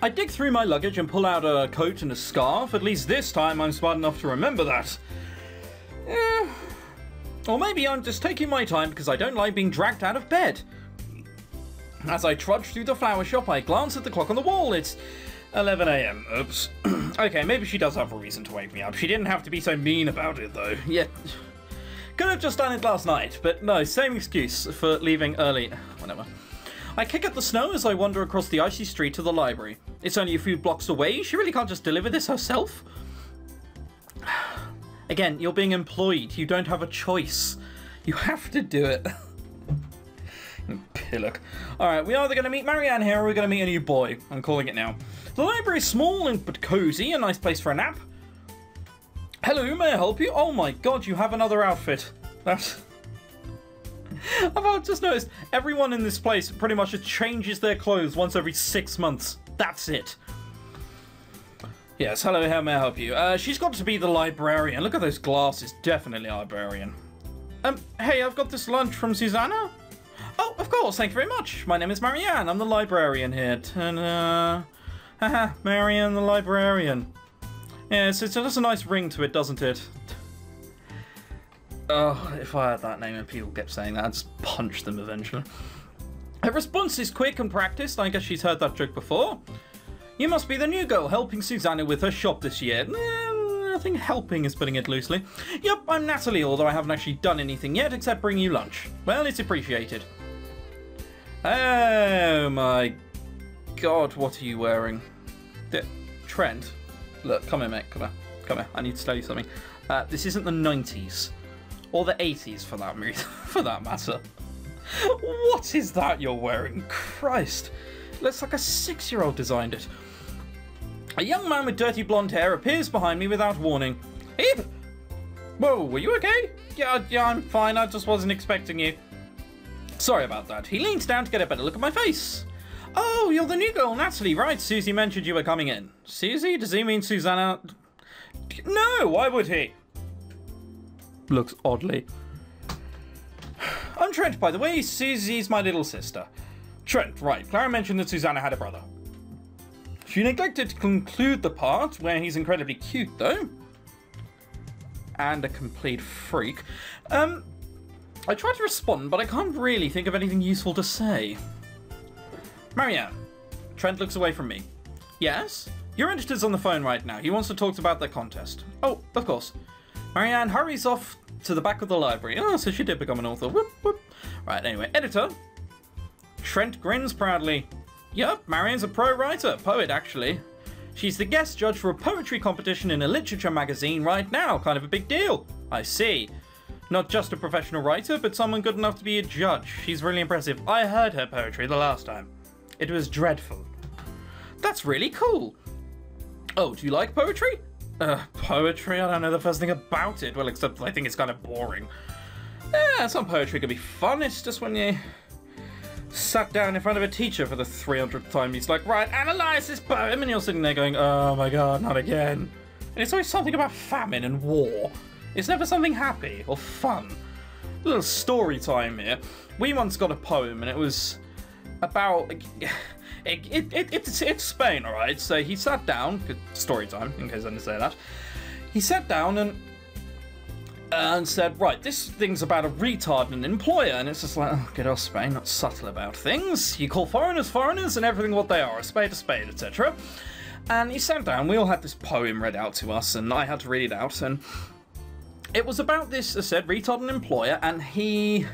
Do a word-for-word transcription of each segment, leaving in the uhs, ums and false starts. I dig through my luggage and pull out a coat and a scarf. At least this time I'm smart enough to remember that. Eh. Or maybe I'm just taking my time because I don't like being dragged out of bed. As I trudge through the flower shop, I glance at the clock on the wall. It's eleven a m Oops. Okay, maybe she does have a reason to wake me up. She didn't have to be so mean about it, though. Yeah. Could have just done it last night, but no, same excuse for leaving early. Whatever. I kick at the snow as I wander across the icy street to the library. It's only a few blocks away. She really can't just deliver this herself. Again, you're being employed. You don't have a choice. You have to do it. Pillock. Alright, we're either going to meet Marianne here or we're going to meet a new boy. I'm calling it now. The library's small and but cozy, a nice place for a nap. Hello, may I help you? Oh my god, you have another outfit. That's... I've just noticed everyone in this place pretty much just changes their clothes once every six months. That's it. Yes, hello, how may I help you? Uh, she's got to be the librarian. Look at those glasses. Definitely librarian. Um, hey, I've got this lunch from Susanna. Oh, of course, thank you very much. My name is Marianne. I'm the librarian here. And, uh, haha, Marianne the librarian. Yeah, it's, it's just a nice ring to it, doesn't it? Oh, if I had that name and people kept saying that, I'd just punch them eventually. Her response is quick and practiced. I guess she's heard that joke before. You must be the new girl helping Susanna with her shop this year. Eh, I think helping is putting it loosely. Yep, I'm Natalie, although I haven't actually done anything yet except bring you lunch. Well, it's appreciated. Oh my god, what are you wearing? The Trent? Look, come here, mate. Come here. Come here. I need to tell you something. Uh, this isn't the nineties. Or the eighties, for that for that matter. What is that you're wearing? Christ. It looks like a six-year-old designed it. A young man with dirty blonde hair appears behind me without warning. Eep! Whoa, were you okay? Yeah, yeah, I'm fine. I just wasn't expecting you. Sorry about that. He leans down to get a better look at my face. Oh, you're the new girl, Natalie. Right, Susie mentioned you were coming in. Susie? Does he mean Susanna? No, why would he? Looks oddly. I'm Trent, by the way. Susie's my little sister. Trent, right. Clara mentioned that Susanna had a brother. She neglected to conclude the part where he's incredibly cute, though. And a complete freak. Um, I tried to respond, but I can't really think of anything useful to say. Marianne. Trent looks away from me. Yes? Your editor's on the phone right now. He wants to talk about the contest. Oh, of course. Marianne hurries off to the back of the library. Oh, so she did become an author. Whoop, whoop. Right, anyway, editor. Trent grins proudly. Yup, Marianne's a pro writer. Poet, actually. She's the guest judge for a poetry competition in a literature magazine right now. Kind of a big deal. I see. Not just a professional writer, but someone good enough to be a judge. She's really impressive. I heard her poetry the last time. It was dreadful. That's really cool. Oh, do you like poetry? Uh, poetry? I don't know the first thing about it. Well, except I think it's kind of boring. Yeah, some poetry can be fun. It's just when you sat down in front of a teacher for the three hundredth time, he's like, right, analyze this poem, and you're sitting there going, oh my god, not again. And it's always something about famine and war. It's never something happy or fun. A little story time here. We once got a poem, and it was about... It, it, it, it's, it's Spain, all right? So he sat down, story time, in case I didn't say that. He sat down and and said, right, this thing's about a retard and an employer. And it's just like, oh, good old Spain, not subtle about things. You call foreigners foreigners and everything what they are, a spade a spade, et cetera. And he sat down, we all had this poem read out to us, and I had to read it out. And it was about this, I said, retard and employer, and he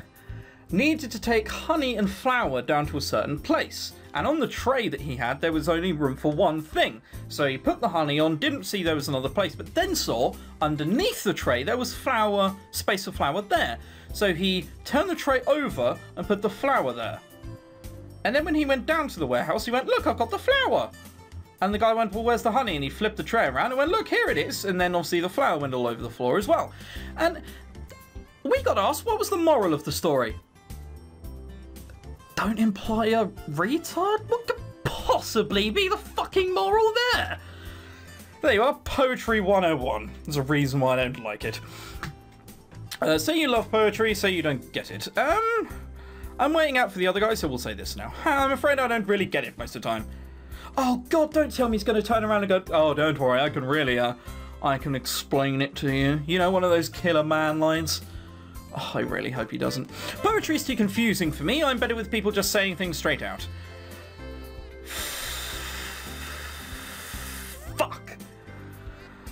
needed to take honey and flour down to a certain place. And on the tray that he had, there was only room for one thing. So he put the honey on, didn't see there was another place, but then saw underneath the tray, there was flour, space for flour there. So he turned the tray over and put the flour there. And then when he went down to the warehouse, he went, look, I've got the flour. And the guy went, well, where's the honey? And he flipped the tray around and went, look, here it is. And then obviously the flour went all over the floor as well. And we got asked, what was the moral of the story? Don't imply a retard? What could possibly be the fucking moral there? There you are, Poetry one oh one. There's a reason why I don't like it. Uh, say you love poetry, say you don't get it. Um, I'm waiting out for the other guy, so we'll say this now. I'm afraid I don't really get it most of the time. Oh, God, don't tell me he's going to turn around and go, oh, don't worry, I can really, uh, I can explain it to you. You know, one of those killer man lines. Oh, I really hope he doesn't. Poetry's too confusing for me. I'm better with people just saying things straight out. Fuck.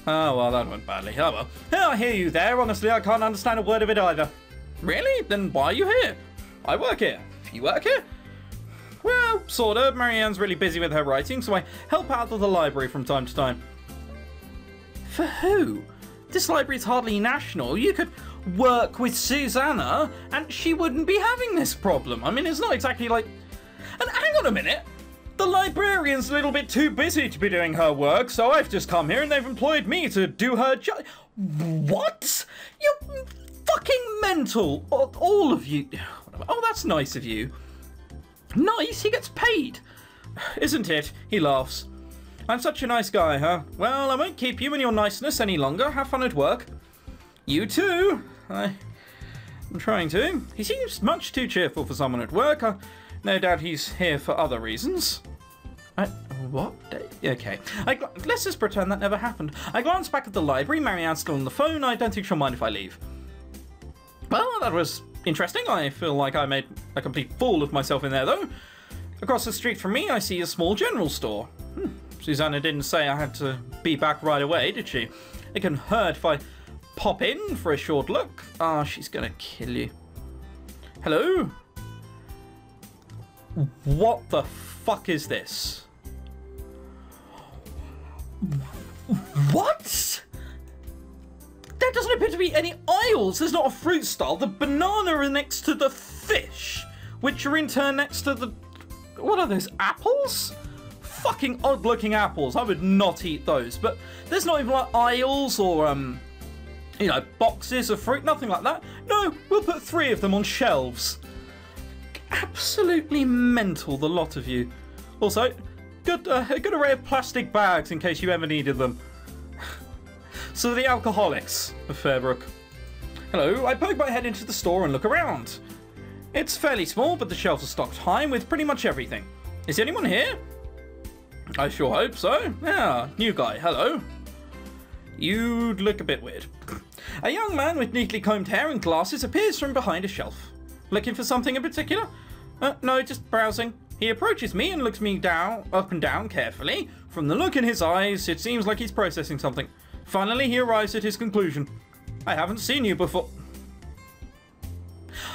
Oh, well, that went badly. Oh, well. Oh, I hear you there. Honestly, I can't understand a word of it either. Really? Then why are you here? I work here. You work here? Well, sort of. Marianne's really busy with her writing, so I help out at the library from time to time. For who? This library's hardly national. You could work with Susanna, and she wouldn't be having this problem. I mean, it's not exactly like... And hang on a minute! The librarian's a little bit too busy to be doing her work, so I've just come here and they've employed me to do her job. What? You're fucking mental! All of you... Oh, that's nice of you. Nice? He gets paid. Isn't it? He laughs. I'm such a nice guy, huh? Well, I won't keep you and your niceness any longer. Have fun at work. You too. I, I'm trying to. He seems much too cheerful for someone at work. Uh, no doubt he's here for other reasons. I, what? Okay. I, let's just pretend that never happened. I glance back at the library. Marianne's still on the phone. I don't think she'll mind if I leave. Well, that was... interesting. I feel like I made a complete fool of myself in there, though. Across the street from me, I see a small general store. Hmm. Susanna didn't say I had to be back right away, did she? It can hurt if I pop in for a short look. Ah, oh, she's gonna kill you. Hello? What the fuck is this? What? There doesn't appear to be any aisles. There's not a fruit stall. The banana is next to the fish, which are in turn next to the... What are those? Apples? Fucking odd-looking apples. I would not eat those. But there's not even like aisles or, um, you know, boxes of fruit. Nothing like that. No, we'll put three of them on shelves. Absolutely mental, the lot of you. Also, good, uh, a good array of plastic bags in case you ever needed them. So the alcoholics of Fairbrooke. Hello, I poke my head into the store and look around. It's fairly small, but the shelves are stocked high with pretty much everything. Is anyone here? I sure hope so. Yeah, new guy, hello. You'd look a bit weird. A young man with neatly combed hair and glasses appears from behind a shelf. Looking for something in particular? Uh, no, just browsing. He approaches me and looks me down, up and down carefully. From the look in his eyes, it seems like he's processing something. Finally, he arrives at his conclusion. I haven't seen you before.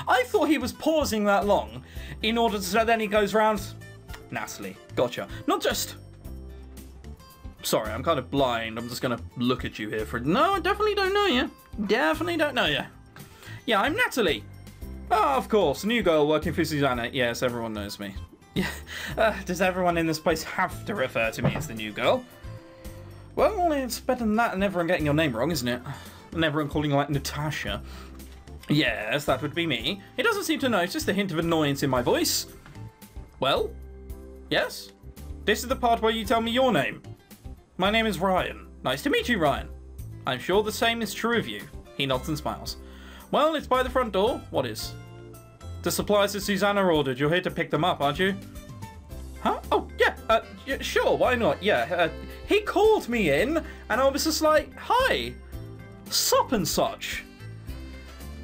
I thought he was pausing that long in order to so then he goes round. Natalie, gotcha. Not just... Sorry, I'm kind of blind. I'm just going to look at you here for... No, I definitely don't know you. Definitely don't know you. Yeah, I'm Natalie. Oh, of course. New girl working for Susanna. Yes, everyone knows me. Yeah. Uh, does everyone in this place have to refer to me as the new girl? Well, it's better than that and everyone getting your name wrong, isn't it? And everyone calling you like Natasha. Yes, that would be me. He doesn't seem to notice the hint of annoyance in my voice. Well, yes? This is the part where you tell me your name. My name is Ryan. Nice to meet you, Ryan. I'm sure the same is true of you. He nods and smiles. Well, it's by the front door. What is? The supplies that Susanna ordered. You're here to pick them up, aren't you? Huh? Oh, yeah. Uh, yeah, sure, why not? Yeah, uh... He called me in, and I was just like, hi, sup and such.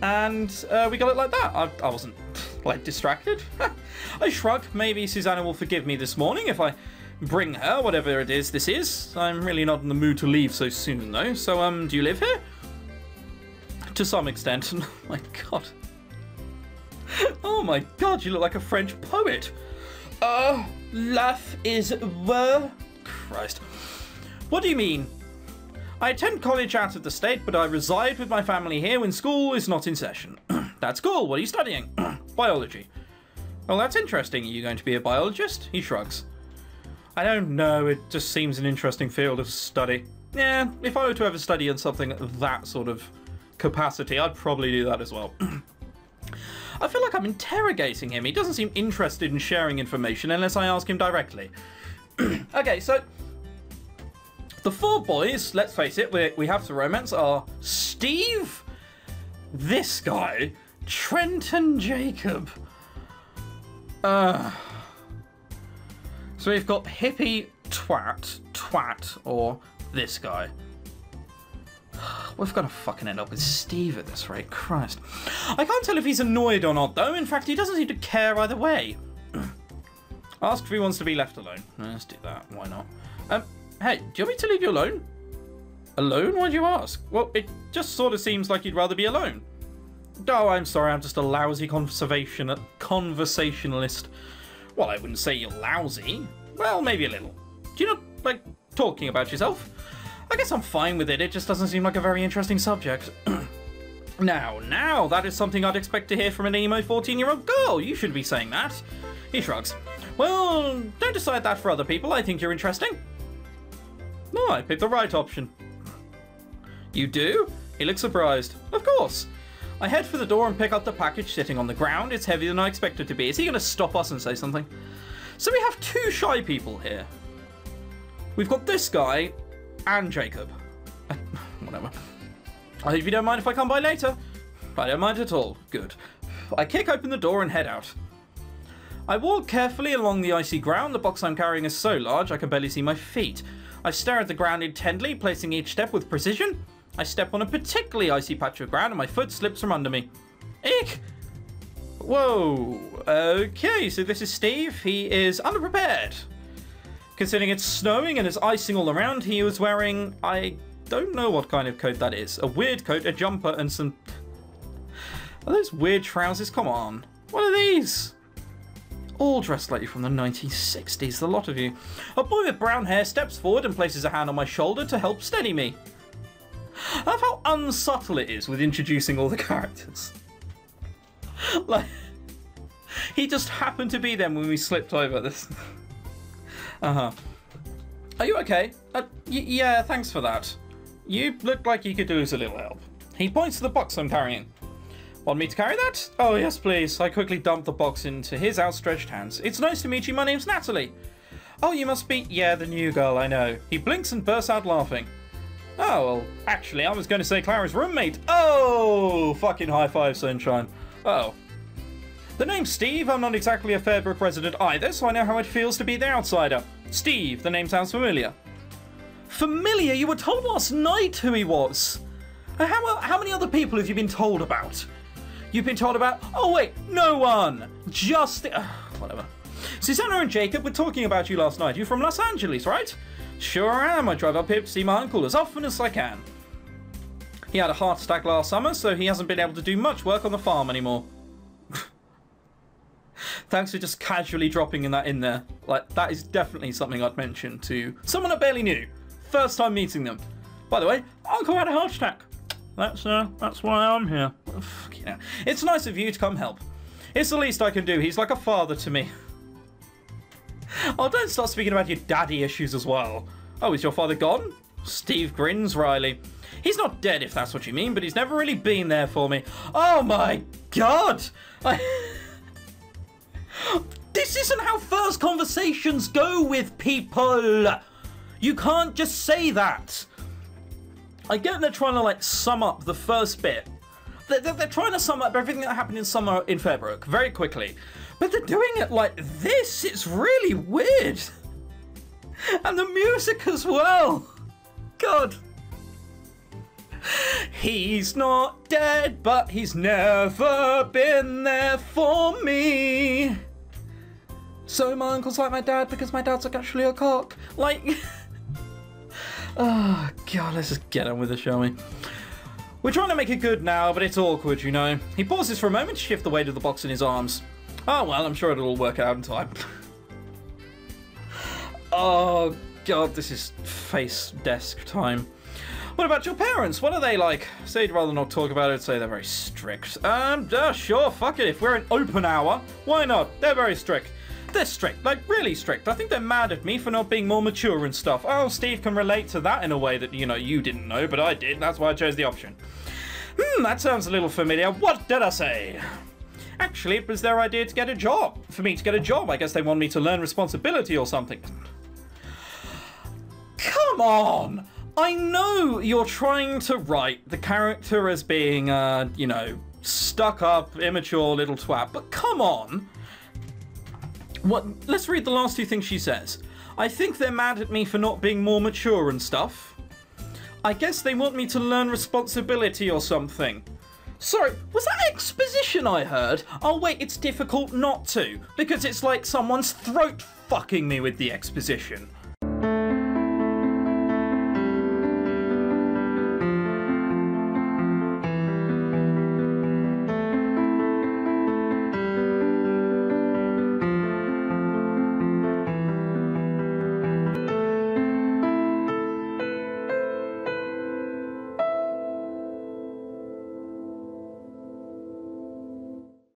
And uh, we got it like that. I, I wasn't, like, distracted. I shrug. Maybe Susanna will forgive me this morning if I bring her, whatever it is this is. I'm really not in the mood to leave so soon, though. So, um, do you live here? To some extent. Oh, my God. Oh, my God, you look like a French poet. Oh, life is worth... Christ. What do you mean? I attend college out of the state, but I reside with my family here when school is not in session. That's cool. What are you studying? Biology. Well, that's interesting. Are you going to be a biologist? He shrugs. I don't know. It just seems an interesting field of study. Yeah, if I were to ever study in something of that sort of capacity, I'd probably do that as well. I feel like I'm interrogating him. He doesn't seem interested in sharing information unless I ask him directly. Okay, so... The four boys, let's face it, we, we have to romance, are Steve, this guy, Trent and Jacob. Uh, So we've got hippie, twat, twat, or this guy. We've got to fucking end up with Steve at this rate, Christ. I can't tell if he's annoyed or not, though. In fact, he doesn't seem to care either way. Ask if he wants to be left alone. Let's do that, why not? Um, hey, do you want me to leave you alone? Alone? Why'd you ask? Well, it just sort of seems like you'd rather be alone. Oh, I'm sorry, I'm just a lousy conservation- conversationalist. Well, I wouldn't say you're lousy. Well, maybe a little. Do you not like talking about yourself? I guess I'm fine with it, it just doesn't seem like a very interesting subject. Now, now, that is something I'd expect to hear from an emo fourteen-year-old girl. You shouldn't be saying that. He shrugs. Well, don't decide that for other people. I think you're interesting. No, I picked the right option. You do? He looks surprised. Of course. I head for the door and pick up the package sitting on the ground. It's heavier than I expected it to be. Is he going to stop us and say something? So we have two shy people here. We've got this guy and Jacob. Whatever. I hope you don't mind if I come by later. I don't mind at all. Good. I kick open the door and head out. I walk carefully along the icy ground. The box I'm carrying is so large I can barely see my feet. I stare at the ground intently, placing each step with precision. I step on a particularly icy patch of ground and my foot slips from under me. Eek! Whoa. Okay, so this is Steve. He is unprepared. Considering it's snowing and it's icing all around, he was wearing... I don't know what kind of coat that is. A weird coat, a jumper, and some... Are those weird trousers? Come on. What are these? All dressed like you from the nineteen sixties, the lot of you. A boy with brown hair steps forward and places a hand on my shoulder to help steady me. I love how unsubtle it is with introducing all the characters. Like, he just happened to be them when we slipped over this. Uh-huh. Are you okay? Uh, y yeah, thanks for that. You look like you could use a little help. He points to the box I'm carrying. Want me to carry that? Oh, yes, please. I quickly dump the box into his outstretched hands. It's nice to meet you. My name's Natalie. Oh, you must be... Yeah, the new girl, I know. He blinks and bursts out laughing. Oh, well, actually, I was going to say Clara's roommate. Oh, fucking high five, sunshine. Oh. The name's Steve. I'm not exactly a Fairbrooke resident either, so I know how it feels to be the outsider. Steve, the name sounds familiar. Familiar? You were told last night who he was. How, how many other people have you been told about? You've been told about... Oh, wait, no one. Just... The, uh, whatever. Susanna and Jacob were talking about you last night. You're from Los Angeles, right? Sure am. I drive up here to see my uncle as often as I can. He had a heart attack last summer, so he hasn't been able to do much work on the farm anymore. Thanks for just casually dropping in that in there. Like, that is definitely something I'd mention to someone I barely knew. First time meeting them. By the way, uncle had a heart attack. That's, uh, that's why I'm here. Oh, fuck yeah. It's nice of you to come help. It's the least I can do. He's like a father to me. Oh, don't start speaking about your daddy issues as well. Oh, is your father gone? Steve grins wryly. He's not dead, if that's what you mean, but he's never really been there for me. Oh my god! I... This isn't how first conversations go with people! You can't just say that! I get they're trying to, like, sum up the first bit. They're, they're, they're trying to sum up everything that happened in summer in Fairbrooke very quickly. But they're doing it like this. It's really weird. And the music as well. God. He's not dead, but he's never been there for me. So my uncle's like my dad because my dad's like actually a cock. Like... Oh, God, let's just get on with it, shall we? We're trying to make it good now, but it's awkward, you know. He pauses for a moment to shift the weight of the box in his arms. Oh, well, I'm sure it'll all work out in time. Oh, God, this is face desk time. What about your parents? What are they like? Say you'd rather not talk about it, say they're very strict. Um, uh, sure, fuck it. If we're in open hour, why not? They're very strict. They're strict, like really strict. I think they're mad at me for not being more mature and stuff. Oh, Steve can relate to that in a way that, you know, you didn't know, but I did. That's why I chose the option. Hmm, that sounds a little familiar. What did I say? Actually, it was their idea to get a job. For me to get a job. I guess they want me to learn responsibility or something. Come on! I know you're trying to write the character as being, uh, you know, stuck up, immature little twat, but come on! What? Let's read the last two things she says. I think they're mad at me for not being more mature and stuff. I guess they want me to learn responsibility or something. Sorry, was that exposition I heard? Oh wait, it's difficult not to, because it's like someone's throat fucking me with the exposition.